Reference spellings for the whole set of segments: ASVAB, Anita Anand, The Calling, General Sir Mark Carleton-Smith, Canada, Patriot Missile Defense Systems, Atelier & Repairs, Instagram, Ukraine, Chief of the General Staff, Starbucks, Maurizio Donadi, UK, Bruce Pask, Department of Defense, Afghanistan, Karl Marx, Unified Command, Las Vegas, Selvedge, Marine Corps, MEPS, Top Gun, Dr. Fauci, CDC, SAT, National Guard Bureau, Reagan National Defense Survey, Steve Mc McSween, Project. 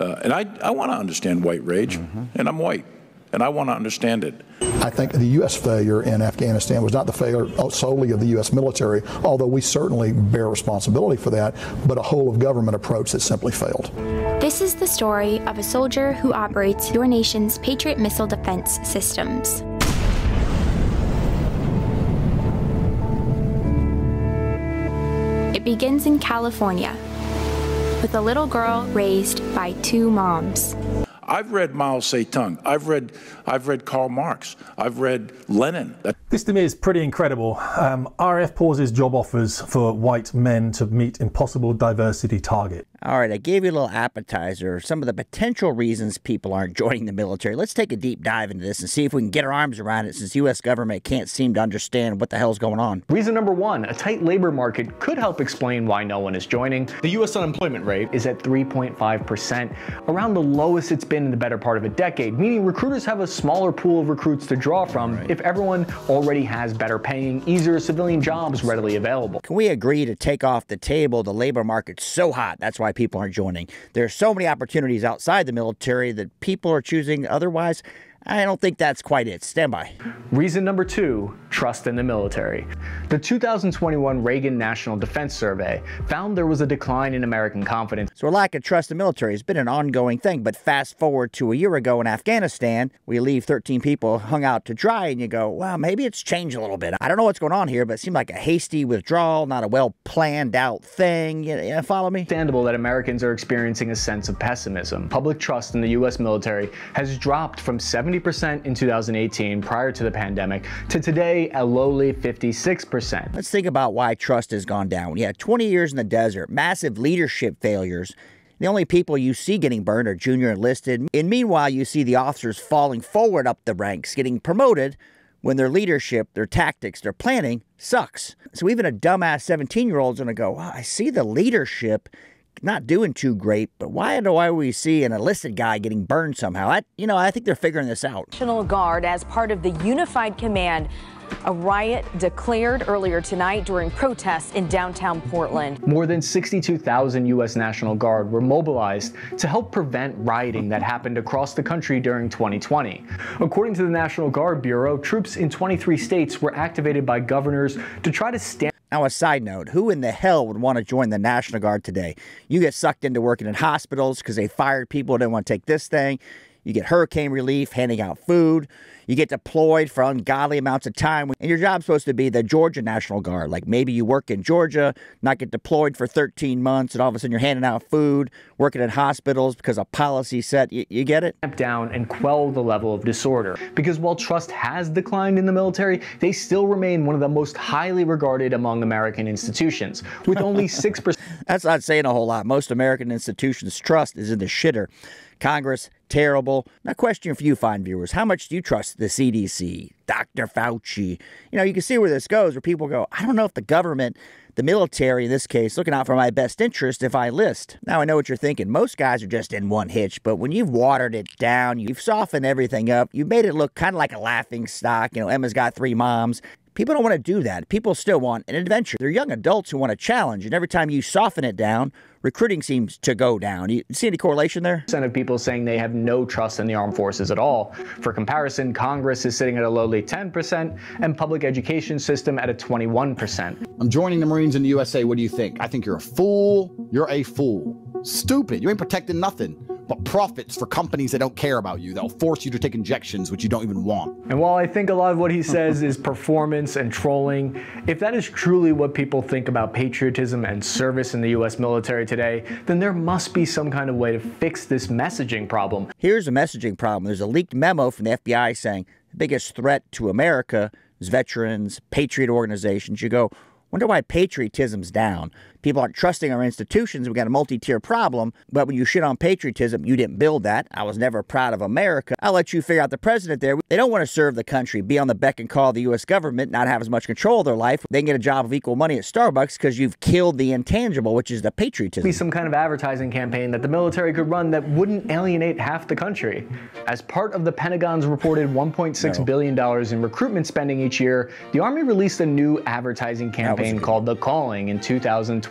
And I want to understand white rage, and I'm white, and I want to understand it. I think the U.S. failure in Afghanistan was not the failure solely of the U.S. military, although we certainly bear responsibility for that, but a whole of government approach that simply failed. This is the story of a soldier who operates your nation's Patriot Missile Defense Systems. It begins in California, with a little girl raised by two moms. I've read Mao Zedong. I've read Karl Marx. I've read Lenin. This to me is pretty incredible. RF pauses job offers for white men to meet impossible diversity target. All right, I gave you a little appetizer of some of the potential reasons people aren't joining the military. Let's take a deep dive into this and see if we can get our arms around it, since the U.S. government can't seem to understand what the hell's going on. Reason number one, a tight labor market could help explain why no one is joining. The U.S. unemployment rate is at 3.5%, around the lowest it's been in the better part of a decade, meaning recruiters have a smaller pool of recruits to draw from if everyone already has better paying, easier civilian jobs readily available. Can we agree to take off the table the labor market's so hot, that's why people aren't joining? There's so many opportunities outside the military that people are choosing otherwise. I don't think that's quite it. Stand by. Reason number two, trust in the military. The 2021 Reagan National Defense Survey found there was a decline in American confidence. So a lack of trust in the military has been an ongoing thing, but fast forward to a year ago in Afghanistan, we leave 13 people hung out to dry and you go, well, maybe it's changed a little bit. I don't know what's going on here, but it seemed like a hasty withdrawal, not a well planned out thing. You follow me? It's understandable that Americans are experiencing a sense of pessimism. Public trust in the U.S. military has dropped from 70% in 2018 prior to the pandemic to today a lowly 56%. Let's think about why trust has gone down. Yeah, 20 years in the desert, massive leadership failures. The only people you see getting burned are junior enlisted. And meanwhile, you see the officers falling forward up the ranks, getting promoted when their leadership, their tactics, their planning sucks. So even a dumbass 17-year-old's gonna go, wow, I see the leadership not doing too great, but why do I always see an enlisted guy getting burned somehow? I think they're figuring this out. National Guard as part of the Unified Command. A riot declared earlier tonight during protests in downtown Portland. More than 62,000 U.S. National Guard were mobilized to help prevent rioting that happened across the country during 2020. According to the National Guard Bureau, troops in 23 states were activated by governors to try to stand. Now, a side note, who in the hell would want to join the National Guard today? You get sucked into working in hospitals because they fired people who didn't want to take this thing. You get hurricane relief, handing out food. You get deployed for ungodly amounts of time. And your job's supposed to be the Georgia National Guard. Like maybe you work in Georgia, not get deployed for 13 months, and all of a sudden you're handing out food, working in hospitals because of policy set. You get it? Step down and quell the level of disorder. Because while trust has declined in the military, they still remain one of the most highly regarded among American institutions, with only 6%. That's not saying a whole lot. Most American institutions' trust is in the shitter. Congress, terrible. Now, question for you fine viewers, how much do you trust the CDC, Dr. Fauci? You can see where this goes, where people go, I don't know if the government, the military in this case, looking out for my best interest if I enlist. Now, I know what you're thinking. Most guys are just in one hitch, but when you've watered it down, you've softened everything up, you've made it look kind of like a laughing stock. Emma's got three moms. People don't want to do that. People still want an adventure. They're young adults who want a challenge, and every time you soften it down, recruiting seems to go down. You see any correlation there? Percent of people saying they have no trust in the armed forces at all. For comparison, Congress is sitting at a lowly 10% and public education system at a 21%. I'm joining the Marines in the USA. What do you think? I think you're a fool. You're a fool. Stupid. You ain't protecting nothing but profits for companies that don't care about you. They'll force you to take injections, which you don't even want. And while I think a lot of what he says is performance and trolling, if that is truly what people think about patriotism and service in the U.S. military today, then there must be some kind of way to fix this messaging problem. Here's a messaging problem. There's a leaked memo from the FBI saying the biggest threat to America is veterans, patriot organizations. You go, wonder why patriotism's down. People aren't trusting our institutions. We've got a multi-tier problem. But when you shit on patriotism, you didn't build that. I was never proud of America. I'll let you figure out the president there. They don't want to serve the country, be on the beck and call of the U.S. government, not have as much control of their life. They can get a job of equal money at Starbucks because you've killed the intangible, which is the patriotism. Be some kind of advertising campaign that the military could run that wouldn't alienate half the country. As part of the Pentagon's reported $1.6 billion in recruitment spending each year, the Army released a new advertising campaign called The Calling in 2021.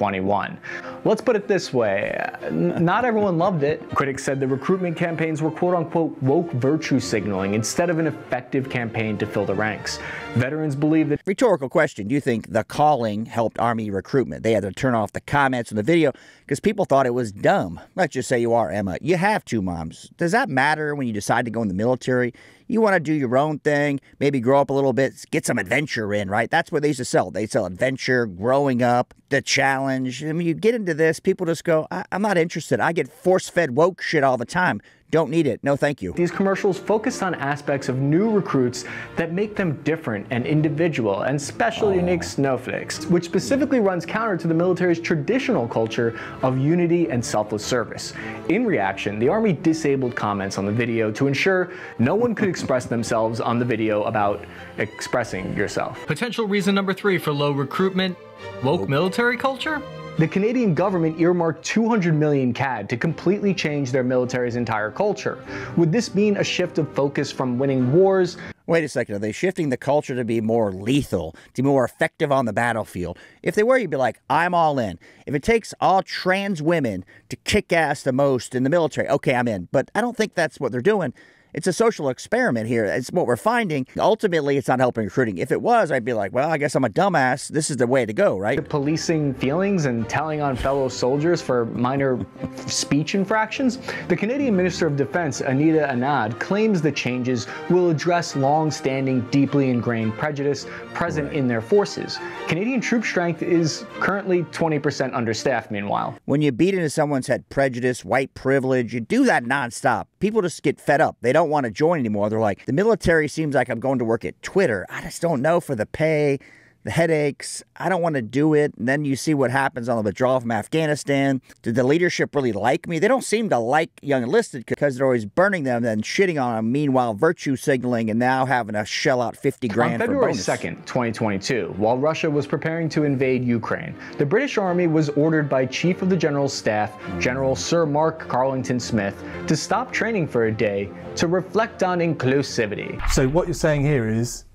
Let's put it this way, not everyone loved it. Critics said the recruitment campaigns were quote-unquote woke virtue signaling instead of an effective campaign to fill the ranks. Veterans believe that... Rhetorical question. Do you think The Calling helped Army recruitment? They had to turn off the comments in the video because people thought it was dumb. Let's just say you are, Emma. You have two moms. Does that matter when you decide to go in the military? You want to do your own thing, maybe grow up a little bit, get some adventure in, right? That's what they used to sell. They sell adventure, growing up, the challenge. I mean, you get into this, people just go, I'm not interested. I get force-fed woke shit all the time. Don't need it. No, thank you. These commercials focused on aspects of new recruits that make them different and individual and special, unique snowflakes, which specifically runs counter to the military's traditional culture of unity and selfless service. In reaction, the Army disabled comments on the video to ensure no one could express themselves on the video about expressing yourself. Potential reason number 3 for low recruitment, woke military culture? The Canadian government earmarked 200 million CAD to completely change their military's entire culture. Would this mean a shift of focus from winning wars? Wait a second, are they shifting the culture to be more lethal, to be more effective on the battlefield? If they were, you'd be like, I'm all in. If it takes all trans women to kick ass the most in the military, okay, I'm in. But I don't think that's what they're doing. It's a social experiment here. It's what we're finding. Ultimately, it's not helping recruiting. If it was, I'd be like, well, I guess I'm a dumbass. This is the way to go, right? The policing feelings and telling on fellow soldiers for minor speech infractions. The Canadian Minister of Defense, Anita Anand, claims the changes will address long-standing, deeply ingrained prejudice present in their forces. Canadian troop strength is currently 20% understaffed, meanwhile. When you beat into someone's head prejudice, white privilege, you do that nonstop. People just get fed up. They don't want to join anymore. They're like, the military seems like I'm going to work at Twitter. I just don't know, for the pay, the headaches. I don't want to do it. And then you see what happens on the withdrawal from Afghanistan. Did the leadership really like me? They don't seem to like young enlisted because they're always burning them and shitting on them. Meanwhile, virtue signaling and now having to shell out 50 grand for bonus. On February 2nd, 2022, while Russia was preparing to invade Ukraine, the British Army was ordered by Chief of the General Staff, General Sir Mark Carleton-Smith, to stop training for a day to reflect on inclusivity. So what you're saying here is,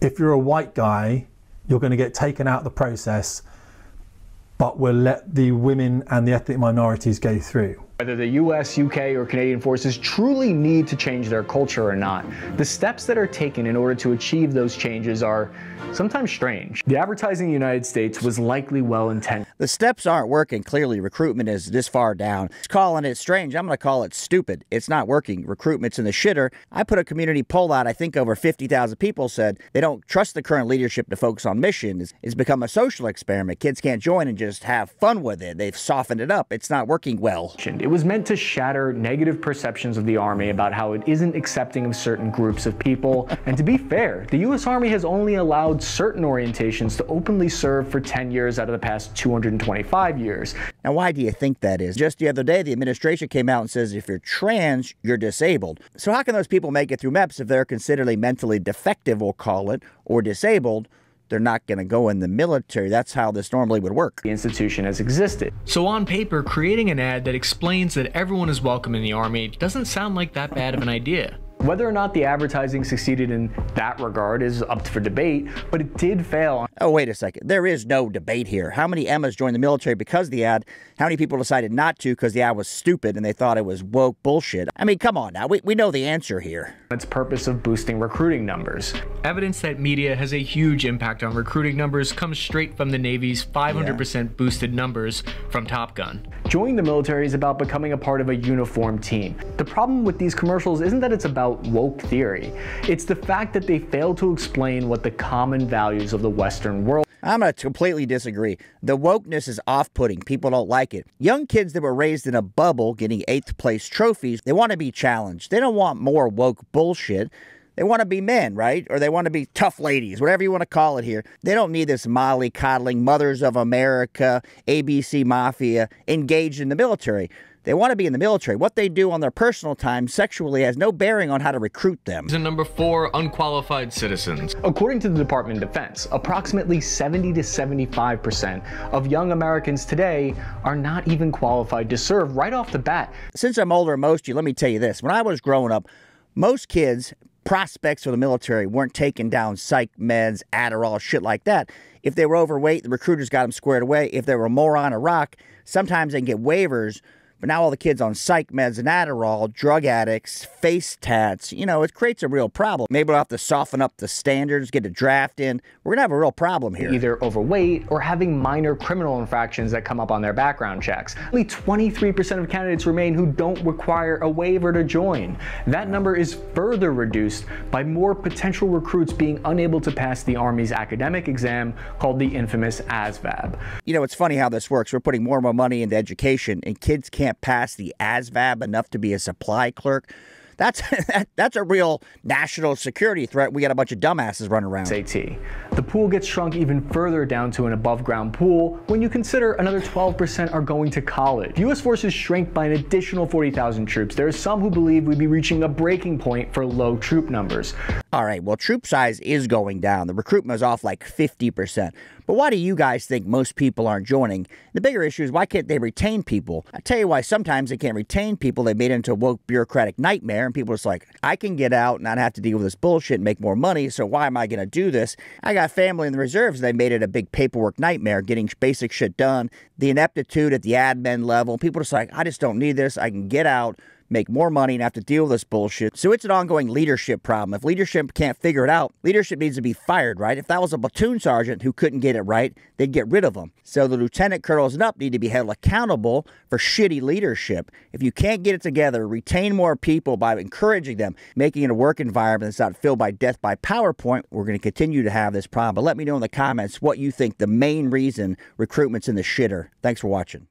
if you're a white guy, you're going to get taken out of the process, but we'll let the women and the ethnic minorities go through. Whether the US, UK, or Canadian forces truly need to change their culture or not, the steps that are taken in order to achieve those changes are sometimes strange. The advertising in the United States was likely well-intended. The steps aren't working, clearly. Recruitment is this far down. It's calling it strange. I'm going to call it stupid. It's not working. Recruitment's in the shitter. I put a community poll out. I think over 50,000 people said they don't trust the current leadership to focus on mission. It's become a social experiment. Kids can't join and just have fun with it. They've softened it up. It's not working well. It was meant to shatter negative perceptions of the Army about how it isn't accepting of certain groups of people. And to be fair, the US Army has only allowed certain orientations to openly serve for 10 years out of the past 225 years. Now, why do you think that is? Just the other day, the administration came out and says if you're trans, you're disabled. So how can those people make it through MEPS if they're considered mentally defective, we'll call it, or disabled? They're not going to go in the military. That's how this normally would work. The institution has existed. So on paper, creating an ad that explains that everyone is welcome in the Army doesn't sound like that bad of an idea. Whether or not the advertising succeeded in that regard is up for debate, but it did fail. Oh, wait a second. There is no debate here. How many Emmas joined the military because of the ad? How many people decided not to because the ad was stupid and they thought it was woke bullshit? I mean, come on now. We know the answer here. Its purpose of boosting recruiting numbers. Evidence that media has a huge impact on recruiting numbers comes straight from the Navy's 500% boosted numbers from Top Gun. Joining the military is about becoming a part of a uniform team. The problem with these commercials isn't that it's about woke theory. It's the fact that they fail to explain what the common values of the Western world. I'm going to completely disagree. The wokeness is off-putting. People don't like it. Young kids that were raised in a bubble getting 8th place trophies, they want to be challenged. They don't want more woke bullshit. They want to be men, right? Or they want to be tough ladies, whatever you want to call it here. They don't need this molly-coddling Mothers of America, ABC Mafia engaged in the military. They want to be in the military. What they do on their personal time sexually has no bearing on how to recruit them. Reason number 4, unqualified citizens. According to the Department of Defense, approximately 70 to 75% of young Americans today are not even qualified to serve right off the bat. Since I'm older than most of you, let me tell you this. When I was growing up, most kids prospects for the military weren't taking down psych meds, Adderall, shit like that. If they were overweight, the recruiters got them squared away. If they were a moron or rock, sometimes they can get waivers. But now all the kids on psych meds and Adderall, drug addicts, face tats, you know, it creates a real problem. Maybe we'll have to soften up the standards, get a draft in. We're going to have a real problem here. Either overweight or having minor criminal infractions that come up on their background checks. Only 23% of candidates remain who don't require a waiver to join. That number is further reduced by more potential recruits being unable to pass the Army's academic exam called the infamous ASVAB. You know, it's funny how this works. We're putting more and more money into education, and kids can't pass the ASVAB enough to be a supply clerk. That's a real national security threat. We got a bunch of dumbasses running around. SAT. The pool gets shrunk even further down to an above ground pool when you consider another 12% are going to college. U.S. forces shrank by an additional 40,000 troops. There are some who believe we'd be reaching a breaking point for low troop numbers. All right, well, troop size is going down. The recruitment is off like 50%. But why do you guys think most people aren't joining? The bigger issue is, why can't they retain people? I tell you why sometimes they can't retain people. They made it into a woke bureaucratic nightmare. And people are just like, I can get out and not have to deal with this bullshit and make more money, so why am I going to do this? I got family in the reserves, and they made it a big paperwork nightmare, getting basic shit done. The ineptitude at the admin level. People are just like, I just don't need this. I can get out, make more money, and have to deal with this bullshit. So it's an ongoing leadership problem. If leadership can't figure it out, leadership needs to be fired, right? If that was a platoon sergeant who couldn't get it right, they'd get rid of him. So the lieutenant colonels and up need to be held accountable for shitty leadership. If you can't get it together, retain more people by encouraging them, making it a work environment that's not filled by death by PowerPoint. We're going to continue to have this problem. But let me know in the comments what you think the main reason recruitment's in the shitter. Thanks for watching.